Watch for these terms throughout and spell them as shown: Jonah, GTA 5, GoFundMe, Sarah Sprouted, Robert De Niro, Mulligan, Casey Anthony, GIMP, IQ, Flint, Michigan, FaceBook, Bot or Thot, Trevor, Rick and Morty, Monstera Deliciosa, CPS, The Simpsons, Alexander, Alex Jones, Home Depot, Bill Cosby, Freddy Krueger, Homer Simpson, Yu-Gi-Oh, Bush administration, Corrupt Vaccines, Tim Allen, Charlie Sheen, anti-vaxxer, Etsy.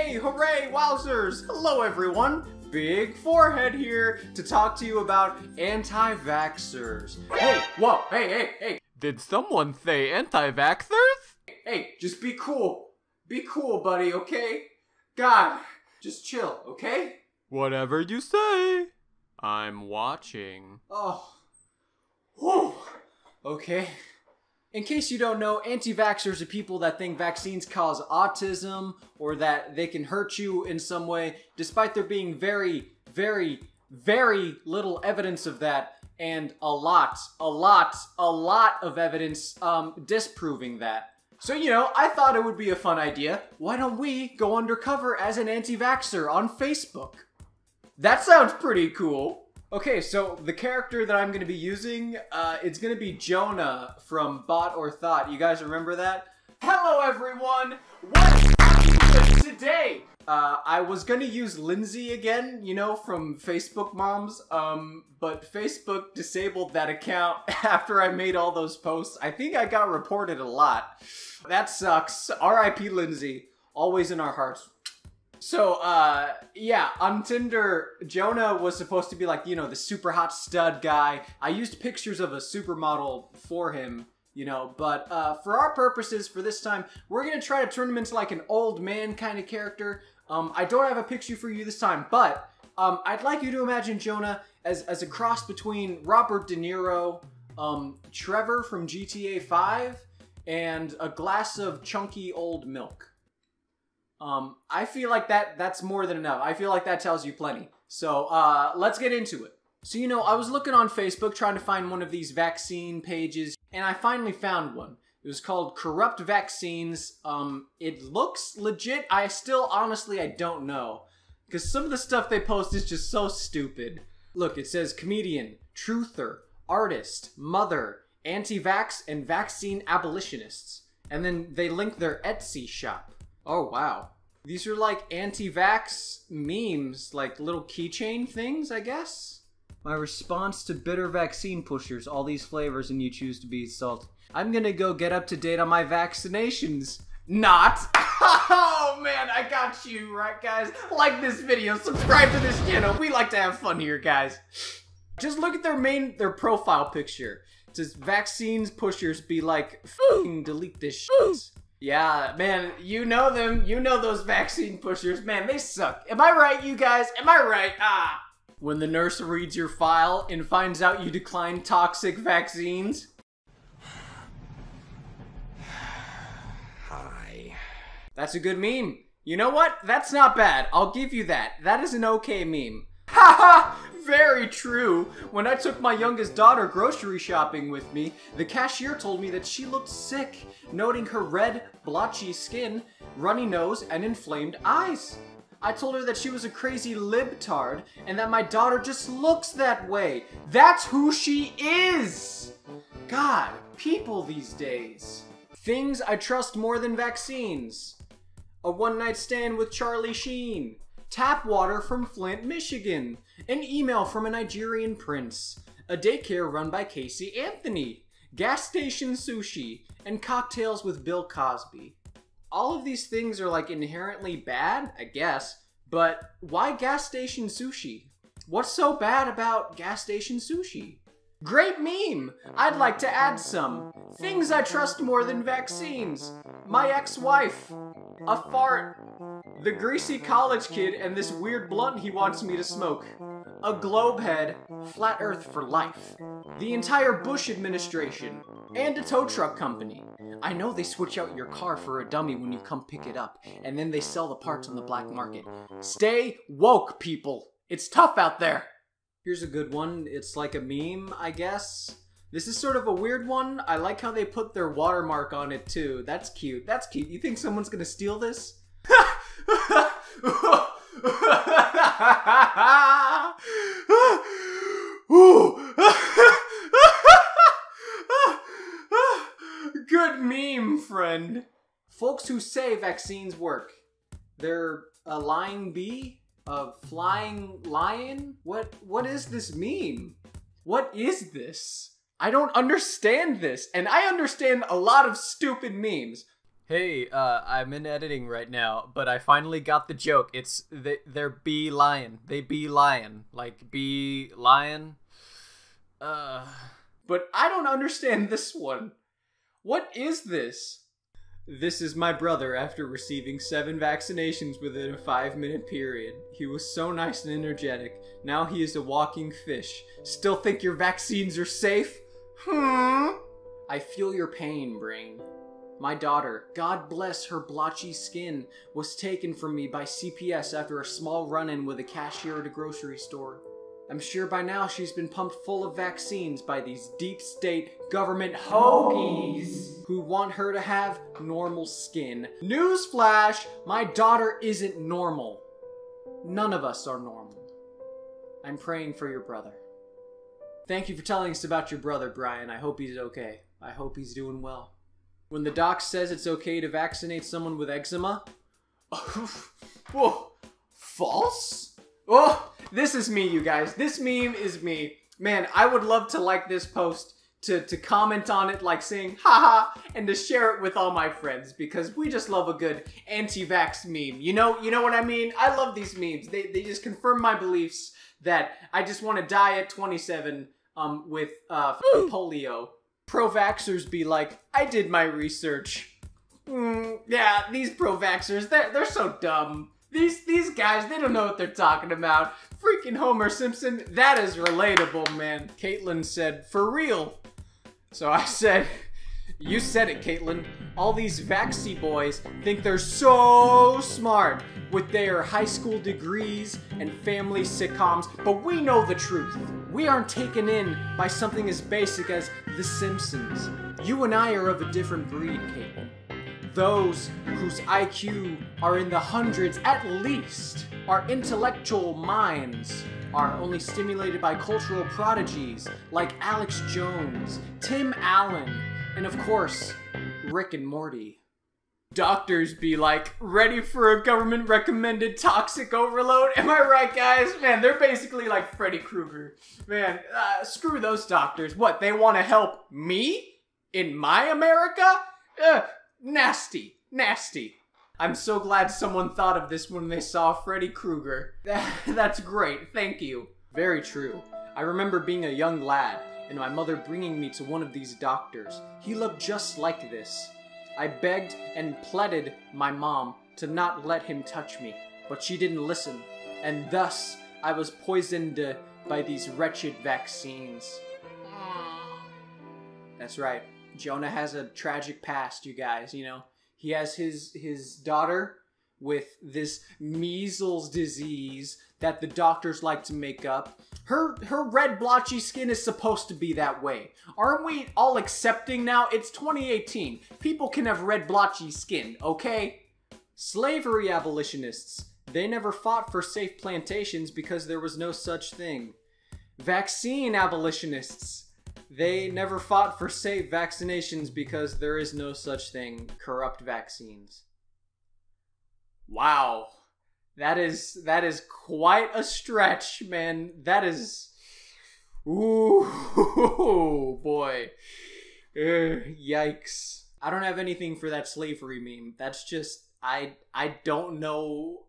Hey, hooray, wowzers! Hello everyone! Big Forehead here to talk to you about anti-vaxxers. Hey, whoa, hey! Did someone say anti-vaxxers? Hey, just be cool. Be cool, buddy, okay? God, just chill, okay? Whatever you say. I'm watching. Oh. Whew. Okay. In case you don't know, anti-vaxxers are people that think vaccines cause autism or that they can hurt you in some way, despite there being very little evidence of that and a lot of evidence disproving that. So, you know, I thought it would be a fun idea. Why don't we go undercover as an anti-vaxxer on Facebook? That sounds pretty cool. Okay, so the character that I'm going to be using, it's going to be Jonah from Bot or Thot. You guys remember that? Hello, everyone! What's today? I was going to use Lindsay again, you know, from Facebook Moms, but Facebook disabled that account after I made all those posts. I think I got reported a lot. That sucks. R.I.P. Lindsay. Always in our hearts. So, yeah, on Tinder, Jonah was supposed to be like, you know, the super hot stud guy. I used pictures of a supermodel for him, you know, but for our purposes for this time, we're going to try to turn him into like an old man kind of character. I don't have a picture for you this time, but I'd like you to imagine Jonah as a cross between Robert De Niro, Trevor from GTA 5, and a glass of chunky old milk. I feel like that's more than enough. I feel like that tells you plenty. So, let's get into it. So, you know, I was looking on Facebook trying to find one of these vaccine pages, and I finally found one. It was called Corrupt Vaccines. It looks legit. I still, honestly, I don't know. Because some of the stuff they post is just so stupid. Look, it says comedian, truther, artist, mother, anti-vax, and vaccine abolitionists. And then they link their Etsy shop. Oh, wow. These are like anti-vax memes, like little keychain things, I guess? My response to bitter vaccine pushers, all these flavors and you choose to be salty. I'm gonna go get up to date on my vaccinations. Not. Oh man, I got you, right guys? Like this video, subscribe to this channel. We like to have fun here, guys. Just look at their profile picture. It says vaccines pushers be like, f***ing delete this shit. Yeah, man, you know them. You know those vaccine pushers. Man, they suck. Am I right, you guys? Am I right? Ah! When the nurse reads your file and finds out you declined toxic vaccines. Hi. That's a good meme. You know what? That's not bad. I'll give you that. That is an okay meme. Haha! Very true. When I took my youngest daughter grocery shopping with me, the cashier told me that she looked sick, noting her red, blotchy skin, runny nose, and inflamed eyes. I told her that she was a crazy libtard and that my daughter just looks that way. That's who she is! God, people these days. Things I trust more than vaccines. A one-night stand with Charlie Sheen. Tap water from Flint, Michigan. An email from a Nigerian prince. A daycare run by Casey Anthony. Gas station sushi. And cocktails with Bill Cosby. All of these things are like inherently bad, I guess. But why gas station sushi? What's so bad about gas station sushi? Great meme! I'd like to add some. Things I trust more than vaccines. My ex-wife. A fart. The greasy college kid and this weird blunt he wants me to smoke. A globe head, flat earth for life. The entire Bush administration. And a tow truck company. I know they switch out your car for a dummy when you come pick it up, and then they sell the parts on the black market. Stay woke, people. It's tough out there. Here's a good one. It's like a meme, I guess. This is sort of a weird one. I like how they put their watermark on it too. That's cute. That's cute. You think someone's gonna steal this? Good meme, friend. Folks who say vaccines work. They're a lying bee? A flying lion? What is this meme? What is this? I don't understand this, and I understand a lot of stupid memes. hey, I'm in editing right now, but I finally got the joke. It's they're be lying. They be lying. Like, be lying. But I don't understand this one. What is this? This is my brother after receiving 7 vaccinations within a 5-minute period. He was so nice and energetic. Now he is a walking fish. Still think your vaccines are safe? Hmm? I feel your pain, brain. My daughter, God bless her blotchy skin, was taken from me by CPS after a small run-in with a cashier at a grocery store. I'm sure by now she's been pumped full of vaccines by these deep state government hoagies who want her to have normal skin. Newsflash, my daughter isn't normal. None of us are normal. I'm praying for your brother. Thank you for telling us about your brother, Brian. I hope he's okay. I hope he's doing well. When the doc says it's okay to vaccinate someone with eczema? Whoa, false? Oh, this is me, you guys. This meme is me. Man, I would love to like this post, to comment on it, like saying, haha, and to share it with all my friends, because we just love a good anti-vax meme. You know what I mean? I love these memes. They just confirm my beliefs that I just want to die at 27 with polio. Pro-vaxxers be like, I did my research. Yeah, these pro-vaxxers, they're so dumb. These guys, they don't know what they're talking about. Freaking Homer Simpson, that is relatable, man. Caitlin said, for real. So I said, you said it, Caitlin. All these vaxxy boys think they're so smart with their high school degrees and family sitcoms, but we know the truth. We aren't taken in by something as basic as The Simpsons. You and I are of a different breed, Caitlin. Those whose IQ are in the hundreds at least, our intellectual minds are only stimulated by cultural prodigies like Alex Jones, Tim Allen, and of course, Rick and Morty. Doctors be like, ready for a government-recommended toxic overload? Am I right, guys? Man, they're basically like Freddy Krueger. Man, screw those doctors. What, they want to help me? In my America? Nasty. Nasty. I'm so glad someone thought of this when they saw Freddy Krueger. That's great. Thank you. Very true. I remember being a young lad and my mother bringing me to one of these doctors. He looked just like this. I begged and pleaded my mom to not let him touch me, but she didn't listen, and thus I was poisoned by these wretched vaccines. That's right. Jonah has a tragic past, you guys, you know. He has his daughter with this measles disease that the doctors like to make up. Her red blotchy skin is supposed to be that way. Aren't we all accepting now? It's 2018. People can have red blotchy skin, okay? Slavery abolitionists. They never fought for safe plantations because there was no such thing. Vaccine abolitionists. They never fought for safe vaccinations because there is no such thing. Corrupt vaccines. Wow. That is quite a stretch, man. That is, ooh, boy. Yikes. I don't have anything for that slavery meme. That's just, I don't know.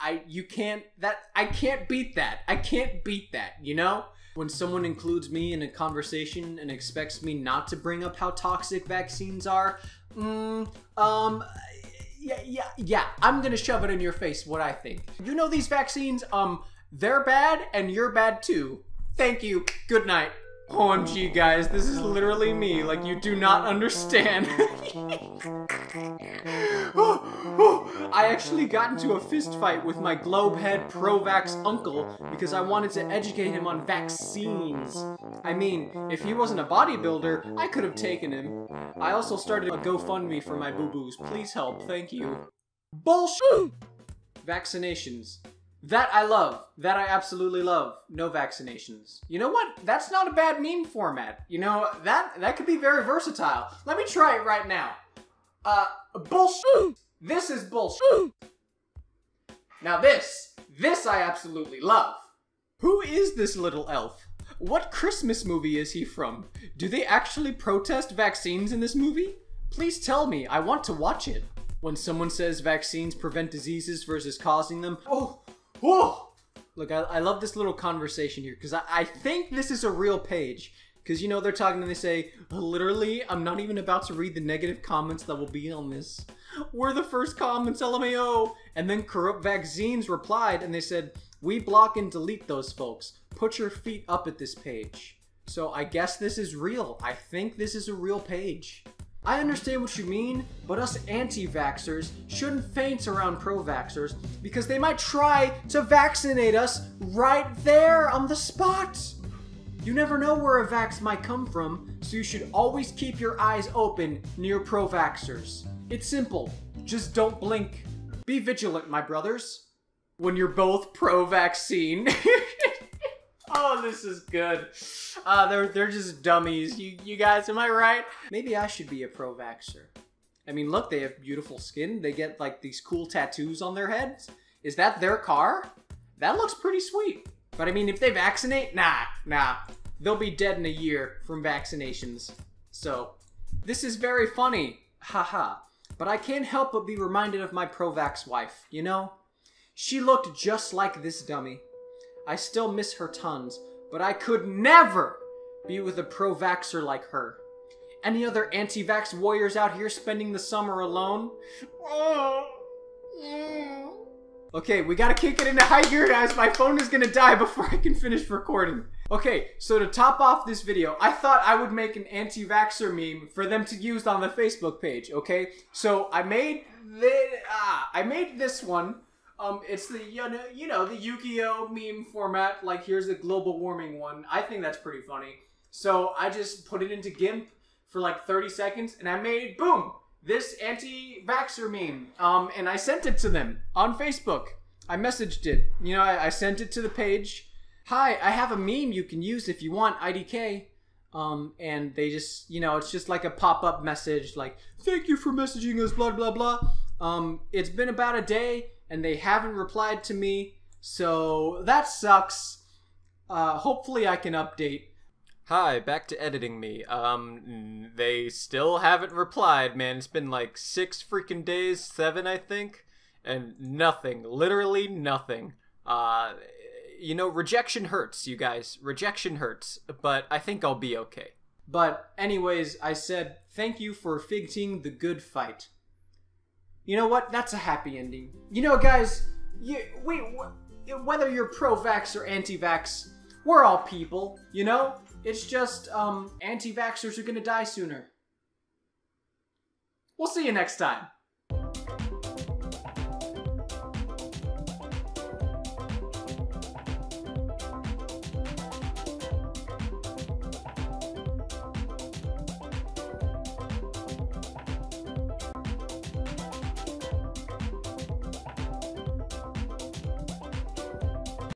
I can't beat that. I can't beat that, you know? When someone includes me in a conversation and expects me not to bring up how toxic vaccines are, yeah, I'm gonna shove it in your face what I think. You know these vaccines, they're bad and you're bad too. Thank you, good night. OMG guys, this is literally me, like you do not understand. I actually got into a fist fight with my globehead pro-vax uncle because I wanted to educate him on vaccines. I mean, if he wasn't a bodybuilder, I could have taken him. I also started a GoFundMe for my boo-boos. Please help, thank you. Bullshit! Vaccinations. That I love. That I absolutely love. No vaccinations. You know what? That's not a bad meme format. You know, that could be very versatile. Let me try it right now. Bullshit. This is bullshit. Now this I absolutely love. Who is this little elf? What Christmas movie is he from? Do they actually protest vaccines in this movie? Please tell me, I want to watch it. When someone says vaccines prevent diseases versus causing them, oh, whoa! Look, I love this little conversation here, because I think this is a real page. Because, you know, they're talking and they say, literally, I'm not even about to read the negative comments that will be on this. We're the first comments, LMAO! And then Corrupt Vaccines replied and they said, we block and delete those folks. Put your feet up at this page. So I guess this is real. I think this is a real page. I understand what you mean, but us anti-vaxxers shouldn't faint around pro-vaxxers because they might try to vaccinate us right there on the spot. You never know where a vax might come from, so you should always keep your eyes open near pro-vaxxers. It's simple. Just don't blink. Be vigilant, my brothers. When you're both pro-vaccine. Oh, this is good. They're just dummies. You guys, am I right? Maybe I should be a pro-vaxxer. I mean, look, they have beautiful skin. They get, like, these cool tattoos on their heads. Is that their car? That looks pretty sweet. But, I mean, if they vaccinate, nah. They'll be dead in a year from vaccinations. So, this is very funny. Haha. But I can't help but be reminded of my pro-vax wife, you know? She looked just like this dummy. I still miss her tons, but I could never be with a pro-vaxxer like her. Any other anti-vax warriors out here spending the summer alone? Okay, we gotta kick it into high gear, guys. My phone is gonna die before I can finish recording. Okay, so to top off this video, I thought I would make an anti-vaxxer meme for them to use on the Facebook page, okay? So I made this one. It's the, you know, the Yu-Gi-Oh meme format, like here's the global warming one. I think that's pretty funny. So I just put it into GIMP for like 30 seconds and I made, boom, this anti-vaxxer meme. And I sent it to them on Facebook. I messaged it. You know, I sent it to the page. Hi, I have a meme you can use if you want, IDK. And they just, you know, it's just like a pop-up message like, thank you for messaging us, blah, blah, blah. It's been about a day. And they haven't replied to me, so that sucks. Hopefully I can update. Hi, back to editing me. They still haven't replied, man. It's been like 6 freaking days, 7 I think, and nothing, literally nothing. You know, rejection hurts, you guys. Rejection hurts, but I think I'll be okay. But anyways, I said, thank you for fighting the good fight. You know what? That's a happy ending. You know, guys, whether you're pro-vax or anti-vax, we're all people, you know? It's just, anti-vaxxers are gonna die sooner. We'll see you next time.